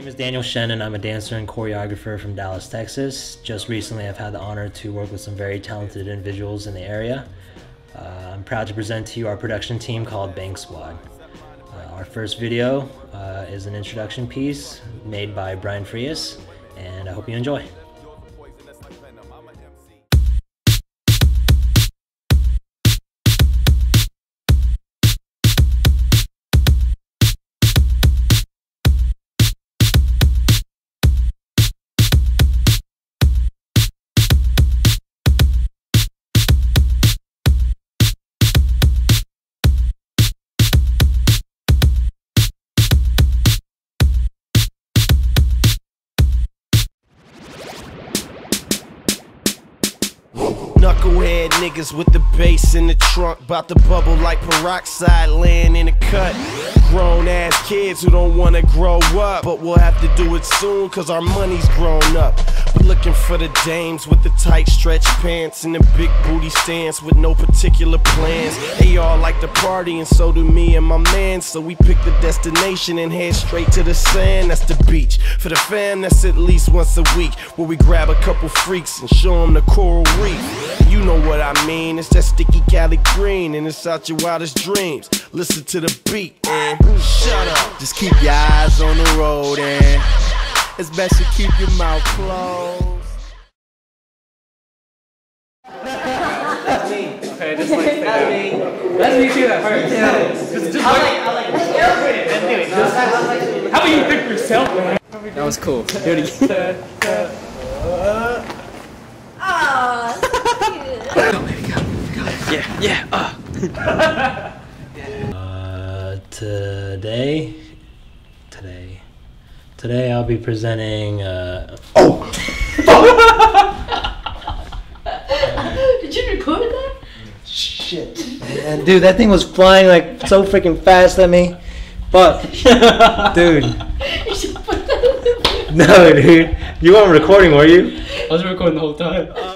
My name is Daniel Shen and I'm a dancer and choreographer from Dallas, Texas. Just recently I've had the honor to work with some very talented individuals in the area. I'm proud to present to you our production team called Bang Squad. Our first video is an introduction piece made by Bryan Frias, and I hope you enjoy. Knucklehead niggas with the bass in the trunk, bout to bubble like peroxide laying in a cut. Grown ass kids who don't wanna grow up, but we'll have to do it soon cause our money's grown up. We're looking for the dames with the tight stretch pants and the big booty stance with no particular plans. They all like to party and so do me and my man, so we pick the destination and head straight to the sand. That's the beach. For the fam, that's at least once a week, where we grab a couple freaks and show them the coral reef. You know what I mean, it's that sticky Cali green, and it's out your wildest dreams. Listen to the beat and shut up. Just keep your eyes on the road and it's best to keep your mouth closed. That's me. Okay, just like that. Let's do that first. Yeah. Just I like it. How about you pick yourself, man? That was cool. Do it again. Today I'll be presenting, Did you record that? Shit, man, dude, that thing was flying like so freaking fast at me. Fuck, dude. You should put that in the video. No, dude, you weren't recording, were you? I was recording the whole time.